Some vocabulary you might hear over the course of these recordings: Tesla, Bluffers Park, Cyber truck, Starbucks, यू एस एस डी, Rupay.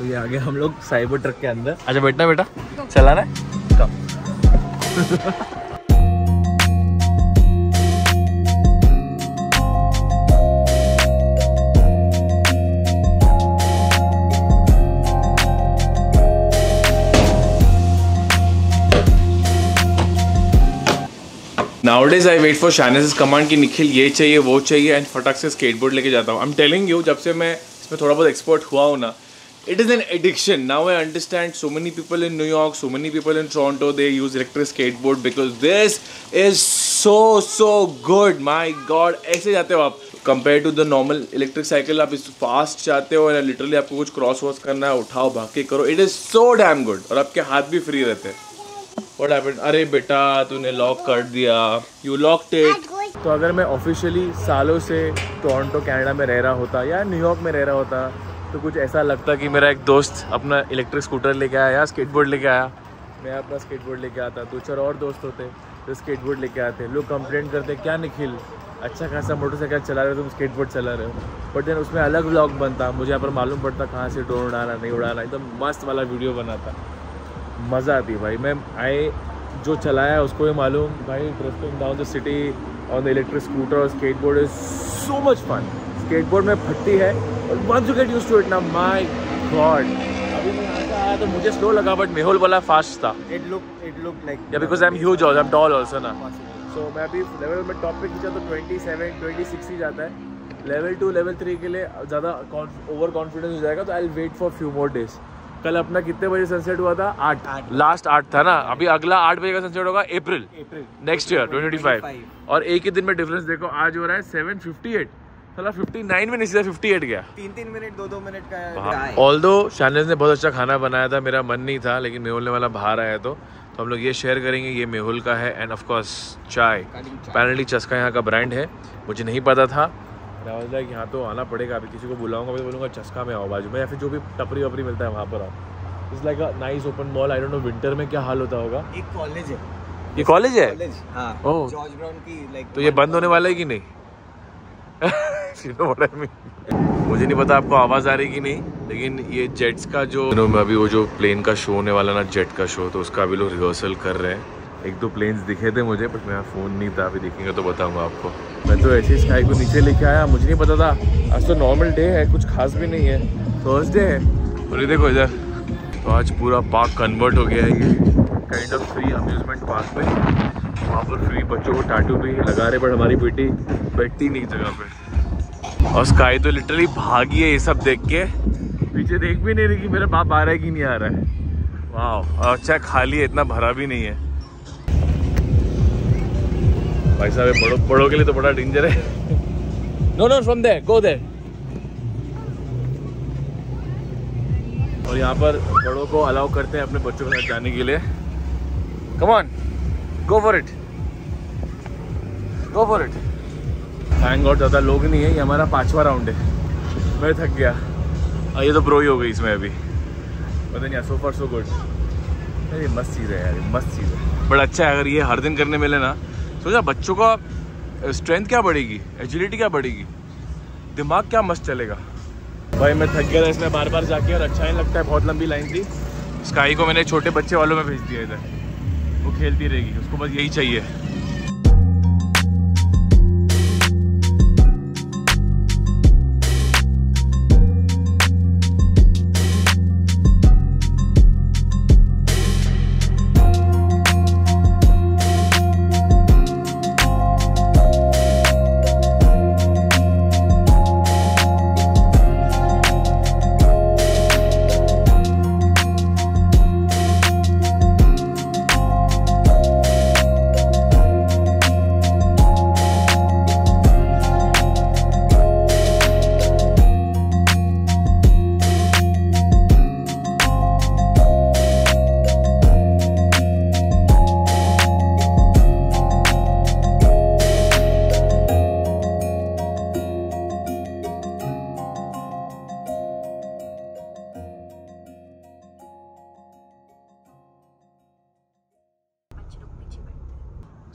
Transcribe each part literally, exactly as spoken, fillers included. तो ये आगे हम लोग साइबर ट्रक के अंदर। अच्छा बैठना बेटा, चलाना है। Nowadays I wait for Shana's command कि निखिल ये चाहिए वो चाहिए एंड फटाक से स्केटबोर्ड लेके जाता हूँ। I'm telling you, जब से मैं इसमें थोड़ा बहुत एक्सपर्ट हुआ हूँ ना, it is an addiction. Now I understand so many people in New York, so many people in Toronto, they use electric skateboard because this is so so good. My God, ऐसे जाते हो आप compare to the normal electric cycle. आप इस fast जाते हो and literally आपको कुछ क्रॉस वॉस करना है, उठाओ भाग के करो, it is so damn good. और आपके हाथ भी फ्री रहते हैं। What happened? अरे बेटा तूने लॉक कर दिया। You locked it. तो अगर मैं ऑफिशियली सालों से टोरंटो कनाडा में रह रहा होता या न्यूयॉर्क में रह रहा होता तो कुछ ऐसा लगता कि मेरा एक दोस्त अपना इलेक्ट्रिक स्कूटर लेके आया या स्केटबोर्ड लेके आया। मैं अपना स्केटबोर्ड लेके आता, दो चार और दोस्त होते तो स्केटबोर्ड लेके आते। लोग कंप्लेंट करते क्या निखिल अच्छा खासा मोटरसाइकिल चला रहे हो तुम, स्केटबोर्ड चला रहे हो। बट देन उसमें अलग व्लॉग बनता, मुझे यहाँ पर मालूम पड़ता कहाँ से ड्रोन उड़ाना नहीं उड़ाना, एकदम मस्त वाला वीडियो बनाता। मज़ा आती भाई। मैं आए जो चलाया उसको ये मालूम भाई, drifting down the city on the electric scooter और skateboard is so much fun. Skateboard में फटती है और once you get used to it ना, माय गॉड। अभी मैं आता आया तो मुझे स्लो लगा बट मेहुल वाला फास्ट था। It look it look like yeah because I am huge also, I am tall also ना। सो मैं अभी लेवल में टॉप पे खींचा तो ट्वेंटी सेवन, ट्वेंटी सिक्स ही जाता है। लेवल टू लेवल थ्री के लिए ज़्यादा ओवर कॉन्फिडेंस हो जाएगा तो I will wait for few more days. कल अपना कितने बजे सनसेट हुआ था? आठ, लास्ट आठ था ना। अभी अगला आठ बजे का सनसेट होगा April next year twenty twenty five. और एक ही दिन में डिफरेंस देखो, आज हो रहा है सेवन फिफ्टी एट, साला फिफ्टी नाइन में नीचे अट्ठावन गया। तीन तीन मिनट दो दो मिनट का। ऑल्दो शानेज ने बहुत अच्छा खाना बनाया था, मेरा मन नहीं था लेकिन मेहुल ने वाला बाहर आया तो तो हम लोग ये शेयर करेंगे। ये मेहुल का है एंड ऑफकोर्स चाय, पैनली चस्का यहाँ का ब्रांड है, मुझे नहीं पता था। रावल लाइक यहाँ तो आना पड़ेगा, अभी किसी को बुलाऊंगा मैं बोलूँगा चस्का में आओ बाजू में या फिर जो भी टपरी वपरी मिलता है वहाँ पर आओ। It's like a nice open mall. I don't know winter में क्या हाल होता होगा। एक कॉलेज है, ये कॉलेज है कॉलेज, हाँ जॉर्ज ब्राउन की लाइक। तो ये बंद होने वाला है कि नहीं? मुझे नहीं पता आपको आवाज़ आ रही कि नहीं, लेकिन ये जेट्स का जो अभी वो जो प्लेन का शो होने वाला ना, जेट का शो, तो उसका अभी लोग रिहर्सल कर रहे हैं। एक दो प्लेन्स दिखे थे मुझे बट मेरा फ़ोन नहीं था, अभी देखेंगे तो बताऊंगा आपको। मैं तो ऐसे स्काई को नीचे लेके आया, मुझे नहीं पता था। आज तो नॉर्मल डे है, कुछ खास भी नहीं है, थर्सडे है। और ये देखो इधर तो आज पूरा पार्क कन्वर्ट हो गया है, ये kind of free amusement park में। वहाँ पर फ्री बच्चों को टाटू भी लगा रहे बट हमारी बेटी बैठती नहीं जगह पर। और स्काई तो लिटरली भागी है ये सब देख के, पीछे देख भी नहीं रही कि मेरा बाप आ रहा है कि नहीं आ रहा है। वाह अच्छा खाली है, इतना भरा भी नहीं है। भाई साहब बड़ों बड़ों के लिए तो बड़ा डेंजर है। No no from there go there. और यहाँ पर बड़ों को अलाउ करते हैं अपने बच्चों के साथ जाने के लिए। Come on go for it go for it. Thank god ज़्यादा लोग नहीं है। ये हमारा पांचवा राउंड है, मैं थक गया। और ये तो प्रो ही हो गई इसमें अभी, पता नहीं। So far so good. अरे मस्त चीज़ है यार, मस्त चीज़ है। बड़ा अच्छा है अगर ये हर दिन करने मिले ना, सोचा बच्चों का स्ट्रेंथ क्या बढ़ेगी, एजिलिटी क्या बढ़ेगी, दिमाग क्या मस्त चलेगा। भाई मैं थक गया था इसमें बार बार जाके, और अच्छा ही लगता है। बहुत लंबी लाइन थी। स्काई को मैंने छोटे बच्चे वालों में भेज दिया इधर, वो खेलती रहेगी, उसको बस यही चाहिए।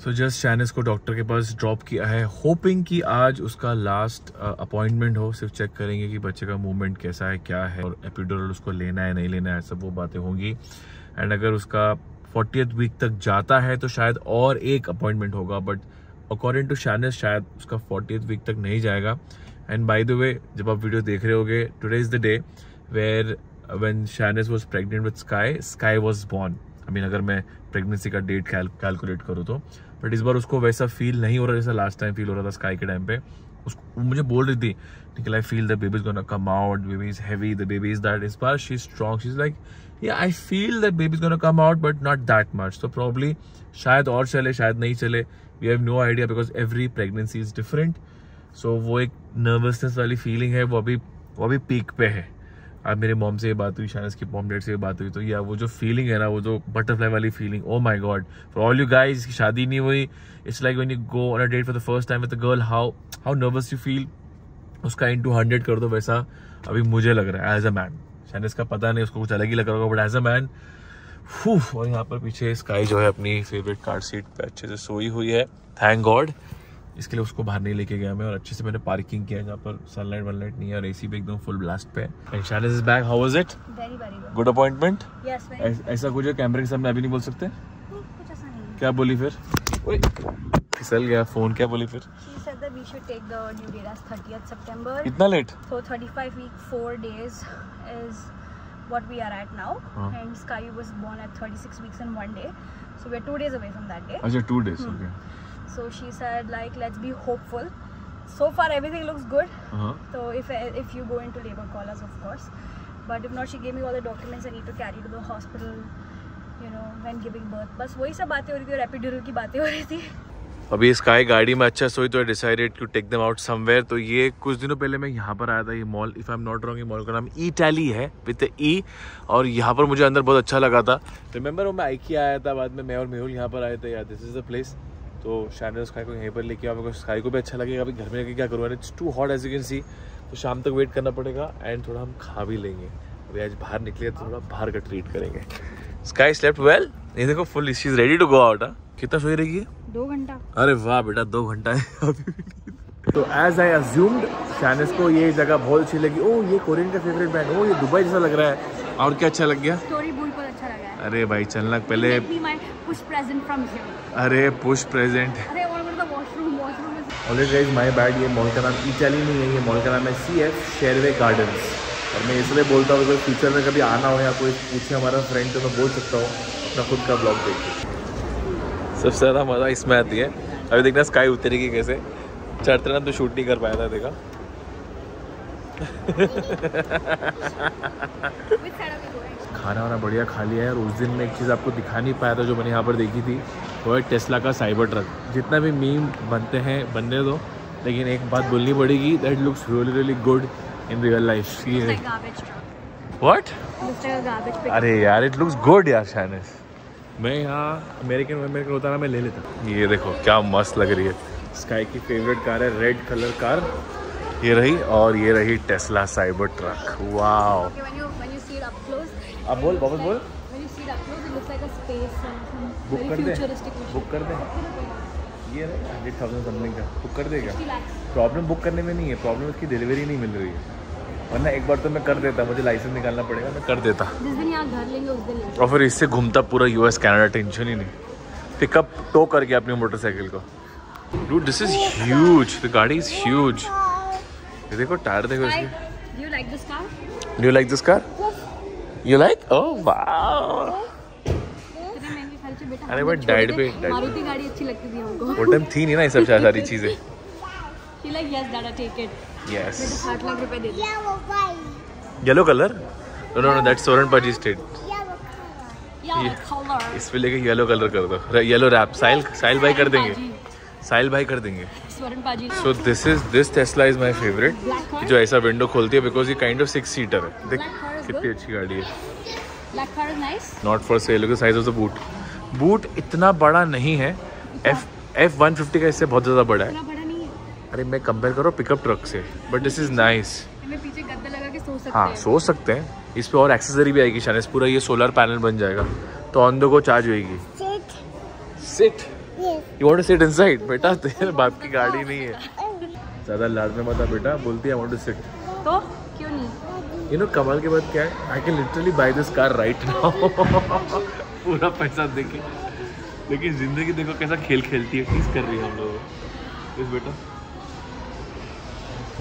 सो जस्ट शैनस को डॉक्टर के पास ड्रॉप किया है, होपिंग कि आज उसका लास्ट अपॉइंटमेंट हो। सिर्फ चेक करेंगे कि बच्चे का मूवमेंट कैसा है, क्या है, और एपिडोरल उसको लेना है नहीं लेना है, सब वो बातें होंगी। एंड अगर उसका फोर्टीथ वीक तक जाता है तो शायद और एक अपॉइंटमेंट होगा, बट अकॉर्डिंग टू शैनस शायद उसका फोर्टीथ वीक तक नहीं जाएगा। एंड बाय द वे, जब आप वीडियो देख रहे होगे, today is the day where when शैनस was pregnant with Sky, Sky was born. I mean अगर मैं प्रेगनेंसी का डेट कैलकुलेट करूँ तो, बट इस बार उसको वैसा फील नहीं हो रहा जैसा लास्ट टाइम फील हो रहा था स्काई के टाइम पे। उसको मुझे बोल रही थी, निकल I feel the baby is gonna come out, baby is heavy, the baby is that. इस बार she is strong, she is like yeah I feel that baby is gonna come out but not that much. तो probably शायद और चले शायद नहीं चले, we have no idea because every pregnancy is different. So वो एक नर्वसनेस वाली फीलिंग है, वो अभी वो अभी पीक पे है। अब मेरे मॉम से ये बात हुई, शानस की मॉम डैड से ये बात हुई, तो या वो जो फीलिंग है ना, वो जो बटरफ्लाई वाली feeling, oh my god for all you guys शादी नहीं हुई, it's like when you go on a date for the first time with a girl, how how nervous you feel, उसका इनटू हंड्रेड कर दो। वैसा अभी मुझे लग रहा है एज अ मैन, शानस का पता नहीं, उसको कुछ अलग ही लग रहा होगा, बट एज अ मैन। और यहाँ पर पीछे स्काई जो है अपनी फेवरेट कार सीट पर अच्छे से सोई हुई है, थैंक गॉड। इसके लिए उसको बाहर नहीं लेके गया मैं, और अच्छे से मैंने पार्किंग किया जहाँ पर सनलाइट वनलाइट नहीं है, और एसी भी एकदम फुल ब्लास्ट पे है। शैनस is back, how was it? Very very good. Good appointment? Yes very good. ऐसा कुछ है कैमरे के सामने अभी नहीं बोल सकते? नहीं, कुछ ऐसा नहीं। क्या बोली फिर? ओए फिसल गया फोन। क्या बोली फिर? She said that we should take the due date as thirtieth सितंबर। इतना late? So thirty five week four days is what we are at now, huh. And Sky was born at thirty-six weeks and one day, so we are two days away from that day. Acha, two days, hmm. Okay. So she said like let's be hopeful. So far everything looks good. Uh -huh. So if if you go into labor, call us of course. But if not, she gave me all the documents I need to carry to the hospital. You know, when giving birth. बस वही सब बातें हो रही थी, epidural की बातें हो रही थी। अभी स्काई गाड़ी में अच्छा सोई तो decided to take them out somewhere. तो ये कुछ दिनों पहले मैं यहाँ पर आया था, ये mall, if I am not wrong, ये मॉल का नाम इटैली है विद ई, और यहाँ पर मुझे अंदर बहुत अच्छा लगा था। रिमेंबर वो मैं आइकिया आया था, बाद में मैं और मेहुल यहाँ पर आए थे, यार दिस इज़ द प्लेस। तो शायद स्काई को यहीं पर लेके आओ, स्काई को भी अच्छा लगेगा। अभी घर में लेके क्या करूँगा, it's too hot as you can see, तो शाम तक वेट करना पड़ेगा। एंड थोड़ा हम खा भी लेंगे, अभी आज बाहर निकले तो थोड़ा बाहर का ट्रीट करेंगे। स्काई स्लेप्ट वेल, ये देखो full, she is ready to go out. कितना सोई रही है? दो घंटा। अरे वाह बेटा, दो घंटा है तो एज आई अज्यूम्ड, शैनस को ये जगह बहुत अच्छी लगी। ओह ये कोरियन का फेवरेट बैंड, ओह ये दुबई जैसा लग रहा है। और क्या अच्छा लग गया? स्टोरी बोर्ड पर अच्छा लगा है। अरे भाई चलना पहले, पुश प्रेजेंट फ्रॉम हियर। अरे पुश प्रेजेंट। अरे और मतलब washroom washroom is already guys my bad. ये मॉल का नाम इटली नहीं है, ये मॉल का नाम है सीएफ शेरवे गार्डन्स। और मैं इसलिए बोलता हूँ अगर फ्यूचर में कभी आना हो या कोई पूछे हमारा फ्रेंड तो मैं बोल सकता हूँ अपना खुद का ब्लॉग देखिए। सबसे ज़्यादा मज़ा इसमें आती है। अभी देखना स्काई उतरेगी कैसे, चढ़ते ना तो शूट नहीं कर पाया था, देखा खाना वाना बढ़िया खा लिया है। और उस दिन मैं एक चीज़ आपको दिखा नहीं पाया था जो मैंने यहाँ पर देखी थी, वो है टेस्ला का साइबर ट्रक। जितना भी मीम बनते हैं बनने दो, लेकिन एक बात बोलनी पड़ेगी, that looks really really good in real life. What? अरे यार इट लुक्स गुड यार शैनस, मैं यहाँ अमेरिकन अमेरिकन होता ना मैं ले लेता। ये देखो क्या मस्त लग रही है, स्काई की फेवरेट कार है, रेड कलर कार ये रही, और ये रही टेस्ला साइबर ट्रक। वाओ। अब बोल बाबू बोल, बुक कर दे बुक कर दे ये हंड्रेड थाउजेंड समथिंग का बुक कर देगा। प्रॉब्लम बुक करने में नहीं है, प्रॉब्लम उसकी डिलीवरी नहीं मिल रही है, वरना एक बार तो मैं कर देता, मुझे लाइसेंस निकालना पड़ेगा, मैं कर देता जिस दिन यहाँ घर लेंगे उस दिन। और फिर इससे घूमता पूरा यूएस कनाडा, टेंशन ही नहीं, पिकअप टो करके अपनी मोटरसाइकिल को। Dude this is huge, the गाड़ी इज ह्यूज। ये देखो टायर देखो इसकी। Do you like this car? Do you like this car? You like? Oh wow. अरे बट डैड पे मारुति गाड़ी अच्छी लगती थी हमको, वो टाइम थी नहीं ना ये सब सारी चीजें। ही लाइक यस दादा टेक इट। Yes. मेरे को आठ लाख रुपए दे दे। Yellow colour? No no no that's सोरन पाजी स्टेट। Yellow colour. इस पे लेके येलो कलर कर दो। येलो रैप साइल साइल भाई कर देंगे। साइल भाई कर देंगे। सोरन पाजी। So this is this Tesla is my favourite, जो ऐसा विंडो खोलती है, बिकॉज ये काइंड ऑफ सिक्स सीटर है। देख कितनी अच्छी गाड़ी है। Black car is nice. Not for sale. The size of the boot. Boot इतना बड़ा नहीं है, एफ एफ वन फिफ्टी का इससे बहुत ज़्यादा बड़ा है। अरे मैं कंपेयर करो पिकअप ट्रक से, बट दिस इज नाइस। हमें पीछे गद्दा लगा के सो सकते हैं। हाँ सो सकते हैं। इस पे और एक्सेसरी भी आएगी शायद, पूरा ये सोलर पैनल बन जाएगा तो ऑन द गो चार्ज होएगी। Sit sit You want to sit inside? बेटा तेरे बाप की गाड़ी नहीं है। ज़्यादा लाड़ने मत आ बेटा, बोलती है I want to sit। तो क्यों नहीं? You know कमाल के बाद क्या है? I can literally buy this car right now। पूरा पैसा देके। लेकिन जिंदगी देखो कैसा खेल खेलती है, टीज कर रही है हम लोग। इस बेटा।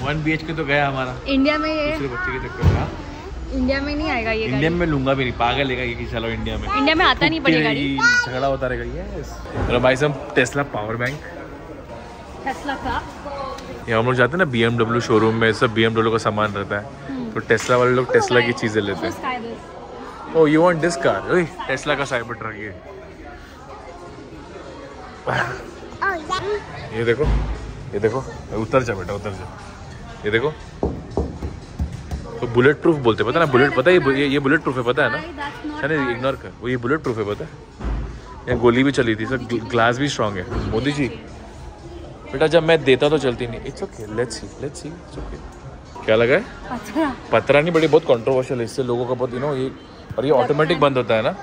वन बी एच के तो गया हमारा। इंडिया में ये दूसरे बच्चे के चक्कर में। इंडिया में नहीं आएगा ये गाड़ी। इंडिया में लूंगा भी नहीं, पागल लेगा ये कि चलो इंडिया में। इंडिया में आता नहीं पड़ी गाड़ी। झगड़ा होता रहेगा। यस। और भाई साहब टेस्ला पावर बैंक। टेस्ला का। ये हम लोग जाते हैं ना बीएमडब्ल्यू शोरूम में, सब बीएमडब्ल्यू का सामान रहता है। तो टेस्ला वाले लोग टेस्ला की चीजें लेते हैं। Oh you want this car? ओए टेस्ला का साइबर ट्रक ये। ये देखो, ये देखो, उतर जा बेटा उतर जा। ये देखो तो बुलेट प्रूफ बोलते पता ना, बुलेट पता है ये ये बुलेट प्रूफ है पता है ना, अरे इग्नोर कर वो, ये बुलेट प्रूफ है पता है। ये गोली भी चली थी सर, ग्लास भी स्ट्रांग है। मोदी जी बेटा जब मैं देता तो चलती नहीं। It's okay, let's see let's see it's okay. क्या लगा है? पतरा पतरा नहीं बड़ी बहुत कंट्रोवर्शियल है, इससे लोगों का बहुत यू नो ये, और ये ऑटोमेटिक बंद होता है ना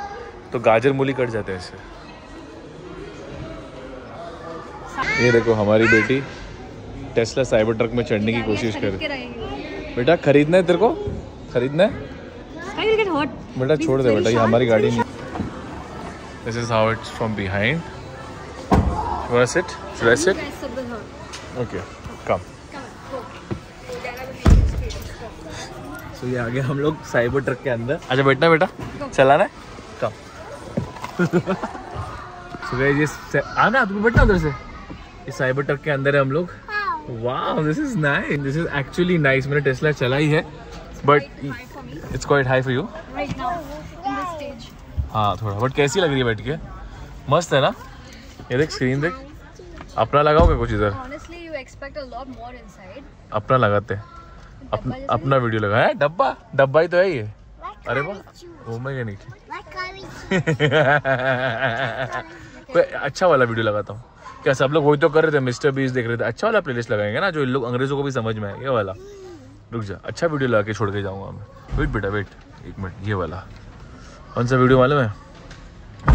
तो गाजर मूली कट जाते हैं इससे। ये देखो हमारी बेटी टेस्ला साइबर ट्रक में चढ़ने की कोशिश कर रही। बेटा खरीदना है तेरे को, खरीदना है बेटा, छोड़ दे बेटा ये हमारी गाड़ी नहीं। This is how it's from behind. Should I sit? Should I sit? Okay come. So ये आगे हम लोग साइबर ट्रक के अंदर। अच्छा बैठना बेटा, चलाना है कम। सो गाइस आना आप बैठना उधर से। इस साइबर ट्रक के अंदर है हम लोग। Wow this is nice, this is actually nice. मैंने टेस्ला चलाई है but it's quite high for you right now in this stage. हाँ थोड़ा, बट कैसी लग रही है बैठ के? मस्त है ना? ये देख स्क्रीन देख। अपना लगाओगे कुछ इधर? Honestly you expect a lot more inside. अपना लगाते हैं, अपना वीडियो लगा है। डब्बा डब्बा ही तो है ये। अरे वाह ओ माय गॉड, अच्छा वाला वीडियो लगाता हूँ क्या? सब लोग वही तो कर रहे थे, मिस्टर बीस देख रहे थे। अच्छा वाला प्लेलिस्ट लगाएंगे ना जो इन लोग अंग्रेजों को भी समझ में आए। ये वाला रुक जा, अच्छा वीडियो लगा के छोड़ के जाऊंगा मैं। वेट बेटा वेट एक मिनट, ये वाला कौन सा वीडियो मालूम है?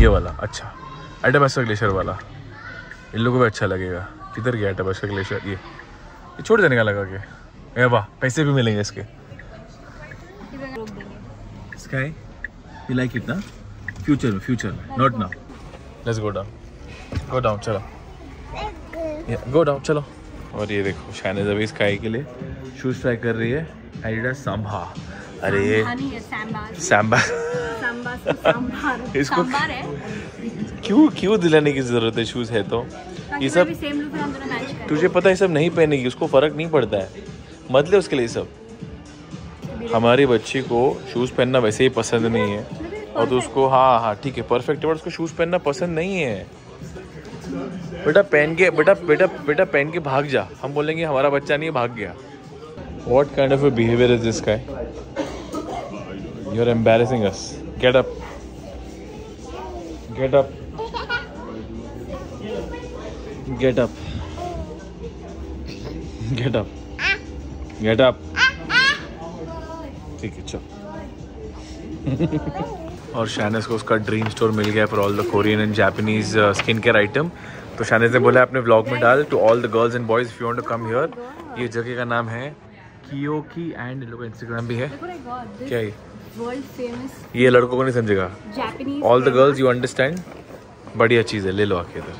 ये वाला अच्छा, अटाबास्का ग्लेशियर वाला, इन लोगों को भी अच्छा लगेगा। किधर गया अटाबास्का ग्लेशियर? ये ये छोड़ देने का लगा के। ए वाह पैसे भी मिलेंगे इसके। इसका है लाइक इतना फ्यूचर में, फ्यूचर में not now. Let's go down, go down चलो गो डाउन चलो। और ये देखो शाहनाज अभी स्काई के लिए शूज ट्राई कर रही है। Adidas Samba. अरे ये सांभा इसको क्यों क्यों दिलाने की जरूरत है? शूज है तो ये सब तुझे पता है सब नहीं पहनेगी, उसको फर्क नहीं पड़ता है, मतलब उसके लिए सब। हमारी बच्ची को शूज पहनना वैसे ही पसंद नहीं है और उसको हाँ हाँ ठीक है परफेक्ट है, बट उसको शूज पहनना पसंद नहीं है। बेटा पहन के बेटा बेटा बेटा पहन के भाग जा, हम बोलेंगे हमारा बच्चा नहीं भाग गया। What kind of behaviour is this guy? You are embarrassing us. Get up get up get up get up get up. ठीक है चलो। और शाहनाज को उसका ड्रीम स्टोर मिल गया for all the Korean and Japanese skin care item. तो शाहनाज ने बोला अपने व्लॉग में डाल, to all the girls and boys if you want to come here. ये जगह का नाम है कियोकी एंड इन लोग का इंस्टाग्राम भी है। क्या ये वर्ल्ड फेमस? ये लड़कों को नहीं समझेगा। All the girls you understand, बढ़िया चीज़ है, ले लो आके इधर।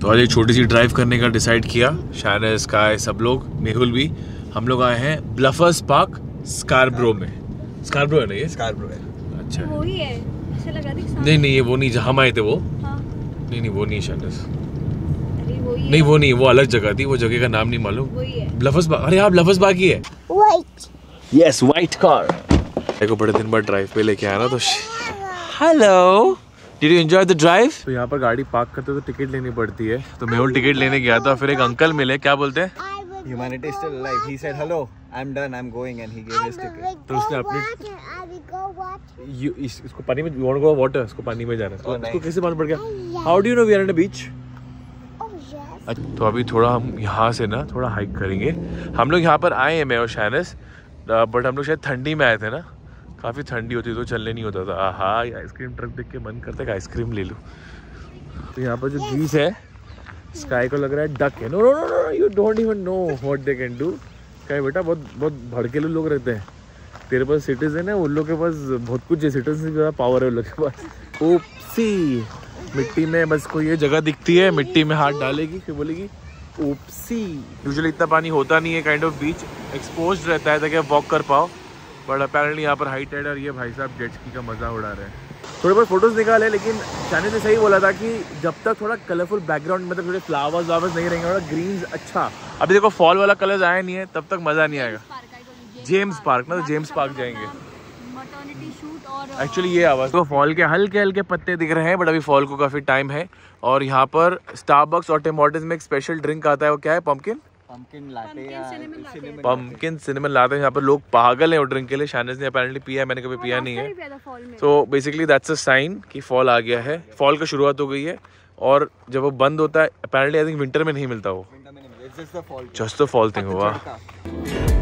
तो आज एक छोटी सी ड्राइव करने का डिसाइड किया शाहनाज का है, सब लोग मेहुल भी। हम लोग आए हैं ब्लफर्स पार्क स्कारब्रो में। स्कारब्रो है ना ये? स्कारब्रो है। अच्छा वो ही है, अच्छा लगा दिख सामने। नहीं नहीं ये वो नहीं जहाँ हम आए थे वो। हाँ। नहीं नहीं वो नहीं शानस। अरे वो ही नहीं, वो नहीं वो अलग जगह थी, वो जगह का नाम नहीं मालूम। वो ही है ब्लफर्स पार्क। अरे हाँ ब्लफर्स पार्क ही है। White yes white car. देखो बड़े दिन बाद ड्राइव पे लेके आया ना तो। Hello did you enjoy the drive? तो यहाँ पर गाड़ी पार्क करते हो तो टिकट लेनी पड़ती है, तो मैं वो टिकट लेने गया था। फिर एक अंकल मिले, क्या बोलते हैं Humanity is still alive. He said, "Hello, I'm done. I'm going," and he gave his ticket. तो उसने अपनी इसको पानी में, you want to go water? इसको पानी में जाना है। तो इसको कैसे मालूम पड़ गया? How do you know we are in a beach? Oh yes. तो अभी थोड़ा हम यहाँ से ना थोड़ा हाइक करेंगे। हम लोग यहाँ पर आए हैं मैं और शाहनाज, बट हम लोग शायद ठंडी में आए थे ना, काफ़ी ठंडी होती तो चलने नहीं होता था। आहा, आइसक्रीम ट्रक देख के मन करता है कि आइसक्रीम ले लूँ। तो यहाँ पर जो ग्रीस है, स्काई को लग रहा है डक है। No no no no, you don't even know what they can do. क्या बेटा, बहुत बहुत भड़केले लोग रहते हैं। तेरे पास सिटीजन है, उन लोग के पास बहुत कुछ है, सिटीजन से ज़्यादा पावर है उन लोग के पास। ओपसी, मिट्टी में बस कोई ये जगह दिखती है, मिट्टी में हाथ डालेगी फिर बोलेगी ओपसी। यूजुअली इतना पानी होता नहीं है, काइंड ऑफ बीच एक्सपोज रहता है ताकि आप वॉक कर पाओ, बट अपैरेंटली यहाँ पर हाई टाइड। और ये भाई साहब जेट स्की का मज़ा उड़ा रहे हैं। थोड़े बहुत फोटोज़ निकाले, लेकिन शाने ने सही बोला था कि जब तक थोड़ा कलरफुल बैकग्राउंड, मतलब थोड़े फ्लावर्स वावर्स नहीं रहेंगे, थोड़ा ग्रीन्स। अच्छा, अभी देखो फॉल वाला कलर्स आया नहीं है, तब तक मज़ा नहीं आएगा। जेम्स पार्क ना, तो जेम्स पार्क जाएंगे एक्चुअली। ये आवाज़ तो फॉल के हल्के हल्के पत्ते दिख रहे हैं, बट अभी फॉल को काफ़ी टाइम है। और यहाँ पर स्टारबक्स और टिम हॉर्टन्स में एक स्पेशल ड्रिंक आता है, वो क्या है? Pumpkin pumpkin latte, pumpkin cinnamon latte हैं। यहाँ पर लोग पागल हैं वो ड्रिंक के लिए। शानज ने अपैरेंटली पिया है, मैंने कभी पिया नहीं है। तो बेसिकली दैट्स अ साइन कि फॉल आ गया है, फॉल की शुरुआत हो गई है। और जब वो बंद होता है अपैरेंटली, आई थिंक विंटर में नहीं मिलता वो, जस्ट द फॉल थिंग हुआ।